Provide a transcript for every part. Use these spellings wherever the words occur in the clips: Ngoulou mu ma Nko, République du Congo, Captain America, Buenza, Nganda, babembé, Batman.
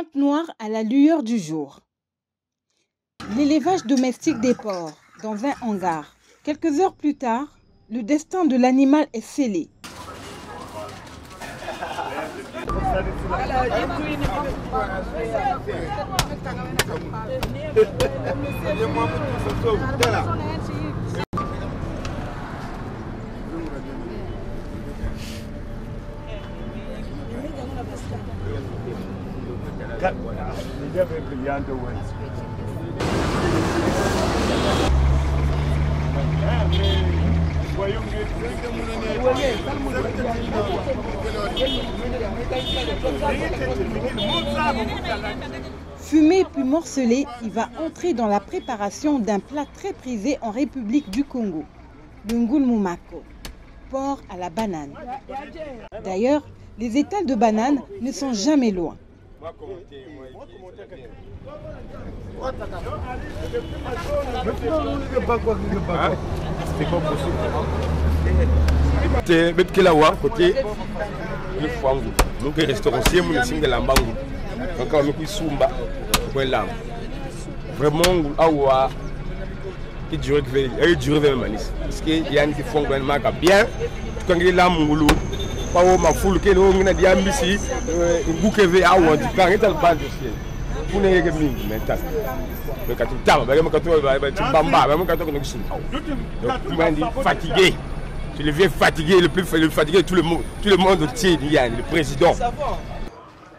charpente noire à la lueur du jour. L'élevage domestique des porcs dans un hangar. Quelques heures plus tard, le destin de l'animal est scellé. Fumé puis morcelé, il va entrer dans la préparation d'un plat très prisé en République du Congo, le Ngoulou mu ma Nko, porc à la banane. D'ailleurs, les étals de bananes ne sont jamais loin. Tout le monde tient, le président.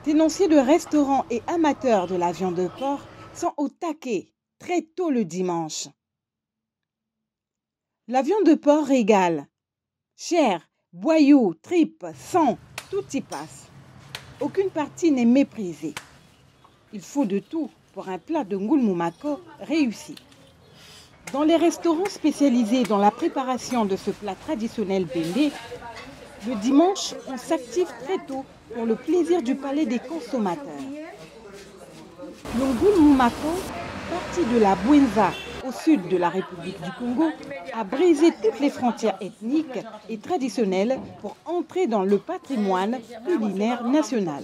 Tenanciers de restaurants et amateurs de la viande de porc sont au taquet très tôt le dimanche. La viande de porc régale. Chair, boyaux, tripes, sang, tout y passe. Aucune partie n'est méprisée. Il faut de tout pour un plat de Ngoulou mu ma Nko réussi. Dans les restaurants spécialisés dans la préparation de ce plat traditionnel béné, le dimanche, on s'active très tôt pour le plaisir du palais des consommateurs. Le Ngoulou mu ma Nko, parti de la Buenza au sud de la République du Congo, a brisé toutes les frontières ethniques et traditionnelles pour entrer dans le patrimoine culinaire national.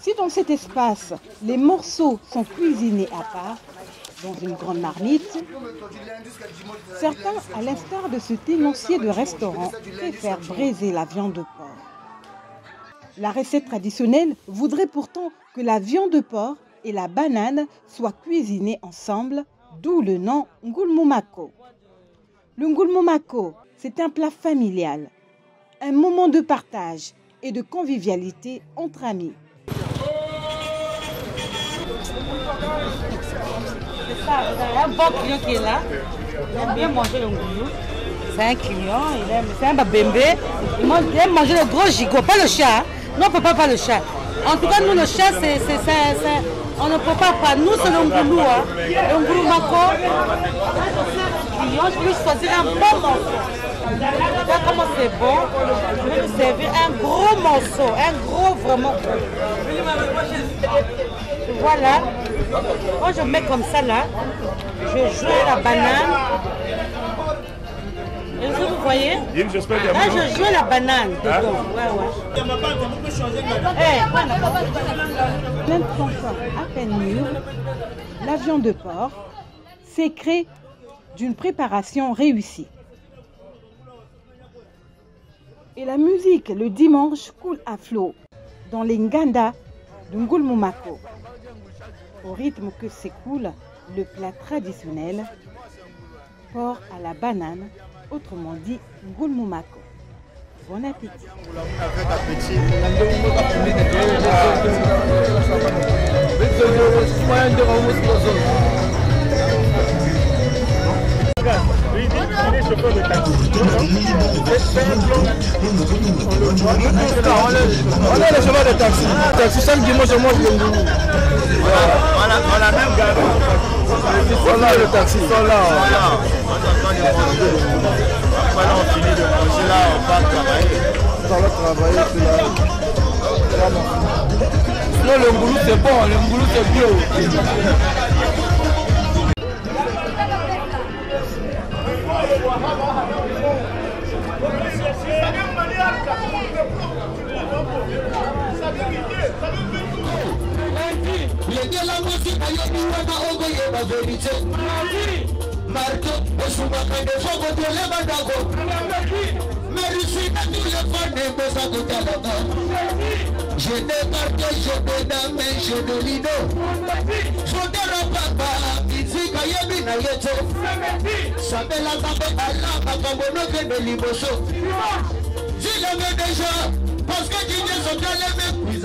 Si dans cet espace, les morceaux sont cuisinés à part, dans une grande marmite, certains, à l'instar de ce tenancier de restaurant, préfèrent braiser la viande de porc. La recette traditionnelle voudrait pourtant que la viande de porc et la banane soient cuisinées ensemble, d'où le nom Ngoulou mu ma Nko. Le Ngoulou mu ma Nko, c'est un plat familial, un moment de partage et de convivialité entre amis. C'est ça, un bon client qui est là, il aime bien manger le ngoulou. C'est un client, c'est un babembé. Il aime manger le gros gigot, pas le chat. Non, on ne prépare pas le chat. En tout cas, nous, le chat, on ne prépare pas. Nous, c'est le ngoulou. Hein. Le ngoulou mu ma Nko, client, je peux lui choisir un bon morceau. Là, comment c'est bon, je vais lui servir un gros morceau, un gros vraiment gros. Voilà, quand je mets comme ça là, je joue la banane. Et vous voyez, là je joue la banane. Plein de fanfare à peine mûre, la viande de porc s'écrée d'une préparation réussie. Et la musique le dimanche coule à flot dans les Nganda de Ngoulou mu ma Nko. Au rythme que s'écoule le plat traditionnel, porc à la banane, autrement dit Ngoulou mu ma Nko. Bon appétit. Le ngoulou c'est bon, le ngoulou c'est bio. Je débarque, je dédame, je délido. Je dérobe papa, physique, ayébi na yeto. Sabela tape ala, papa bonoke de liboso. Dis-le déjà, parce que tu ne sont pas les mêmes. Puis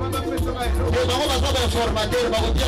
Papa, bien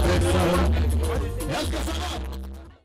fait ça. Est-ce que ça va?